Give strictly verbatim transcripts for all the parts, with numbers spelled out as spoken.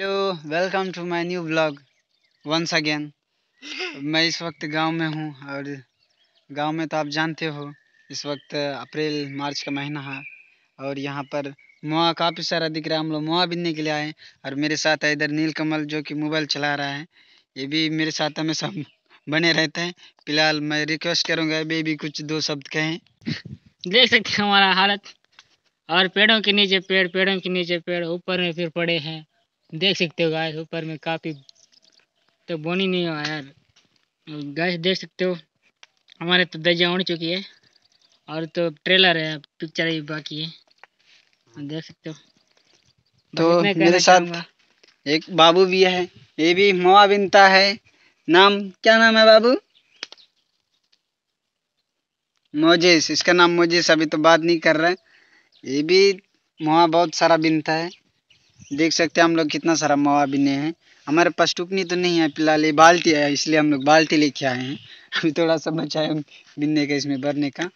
Hello, welcome to my new blog once again. मैं इस वक्त गांव में हूं और गांव में तो आप जानते हो इस वक्त अप्रैल मार्च का महीना है और यहां पर महुआ काफ़ी सारा दिख रहा है। हम लोग महुआ बीनने के लिए आए और मेरे साथ है इधर नीलकमल जो कि मोबाइल चला रहा है। ये भी मेरे साथ हमें सब बने रहते हैं। फिलहाल मैं रिक्वेस्ट करूँगा बेबी कुछ दो शब्द कहें। देख सकते हैं हमारा हालत, और पेड़ों के नीचे पेड़, पेड़ों के नीचे पेड़, ऊपर में फिर पड़े हैं। देख सकते हो गाइस, ऊपर में काफ़ी तो बोनी नहीं हुआ यार गाइस। देख सकते हो हमारे तो दजिया उड़ चुकी है और तो ट्रेलर है, पिक्चर ही बाकी है, देख सकते हो। तो मेरे साथ एक बाबू भी है, ये भी महुआ बिनता है। नाम क्या नाम है बाबू? मोजेस, इसका नाम मोजेस। अभी तो बात नहीं कर रहा है। ये भी महुआ बहुत सारा बिनता है। देख सकते हैं हम लोग कितना सारा महुआ बिने हैं। हमारे पास टुकनी तो नहीं है, फिलहाल ये बाल्टी है इसलिए हम लोग बाल्टी लेके आए हैं। अभी थोड़ा सा बचा है बिनने का, इसमें भरने का।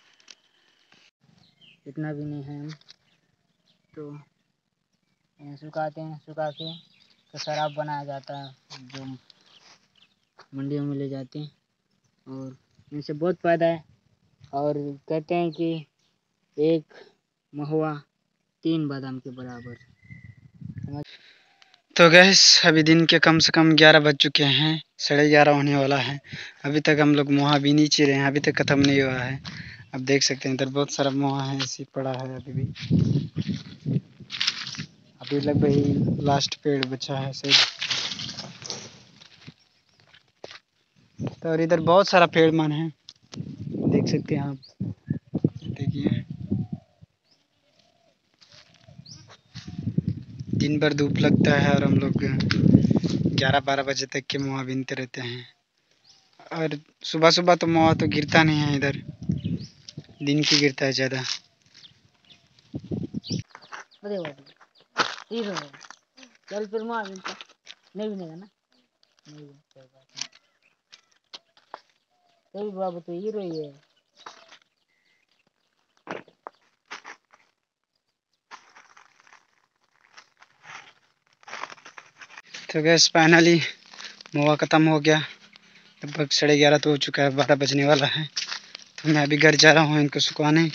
इतना बिने हैं हम तो सुखाते हैं, सुखा के तो शराब बनाया जाता है जो मंडियों में ले जाते हैं और इनसे बहुत फ़ायदा है। और कहते हैं कि एक महुआ तीन बादाम के बराबर। तो गैस अभी दिन के कम से कम ग्यारह बज चुके हैं, साढ़े ग्यारह होने वाला है। अभी तक हम लोग महुआ भी नहीं ची रहे हैं, अभी तक ख़त्म नहीं हुआ है। अब देख सकते हैं इधर बहुत सारा महुआ है, ऐसे पड़ा है अभी भी। अभी लगभग लास्ट पेड़ बचा है सिर्फ। तो और इधर बहुत सारा पेड़ मन है, देख सकते हैं आप। देखिए दिन भर धूप लगता है और हम लोग ग्यारह बारह बजे तक के महुआ बीनते रहते हैं। और सुबह सुबह तो महुआ तो गिरता नहीं है, इधर दिन की गिरता है ज़्यादा। चल फिर महुआ बीनता नहीं बीनेगा ना, नहीं बाबू तो हीरो ही है। तो गैस फाइनली महुआ ख़त्म हो गया। लगभग साढ़े ग्यारह तो हो चुका है, बारह बजने वाला है। तो मैं अभी घर जा रहा हूँ इनको सुखाने।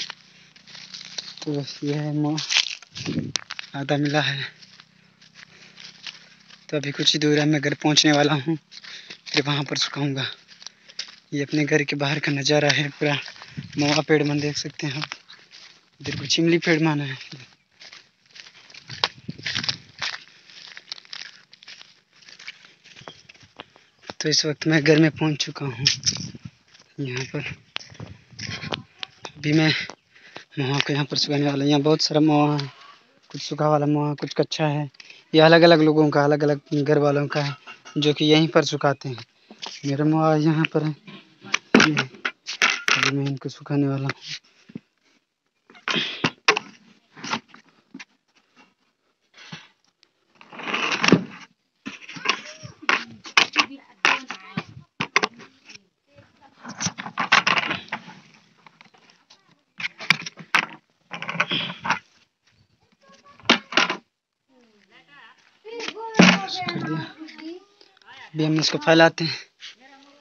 तो ये है महुआ, आधा मिला है। तो अभी कुछ ही दूर है, मैं घर पहुँचने वाला हूँ, फिर वहाँ पर सुखाऊँगा। ये अपने घर के बाहर का नज़ारा है, पूरा महुआ पेड़ मन देख सकते हैं आप। इधर कुछ इमली पेड़ माना है। तो इस वक्त मैं घर में पहुंच चुका हूं। यहाँ पर अभी मैं महुआ को यहाँ पर सुखाने वाला हूँ। यहाँ बहुत सारा महुआ है, कुछ सूखा वाला महुआ, कुछ कच्चा है। ये अलग अलग लोगों का, अलग अलग घर वालों का है जो कि यहीं पर सुखाते हैं। मेरा महुआ यहाँ पर है, अभी मैं इनको सुखाने वाला हूँ। अभी हम इसको फैलाते हैं।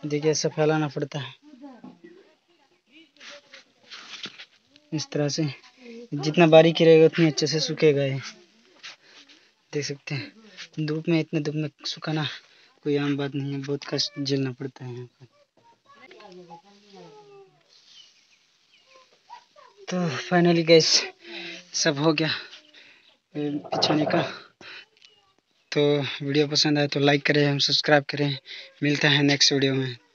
देखिए ऐसा फैलाना पड़ता है, इस तरह से। जितना बारीक रहेगा उतनी अच्छे से सूखेगा ये, देख सकते हैं। धूप में, इतने धूप में सुखाना कोई आम बात नहीं है, बहुत कष्ट झेलना पड़ता है यहाँ पर। तो फाइनली गैस सब हो गया बिछाने का। तो वीडियो पसंद आए तो लाइक करें, हम सब्सक्राइब करें। मिलते हैं नेक्स्ट वीडियो में।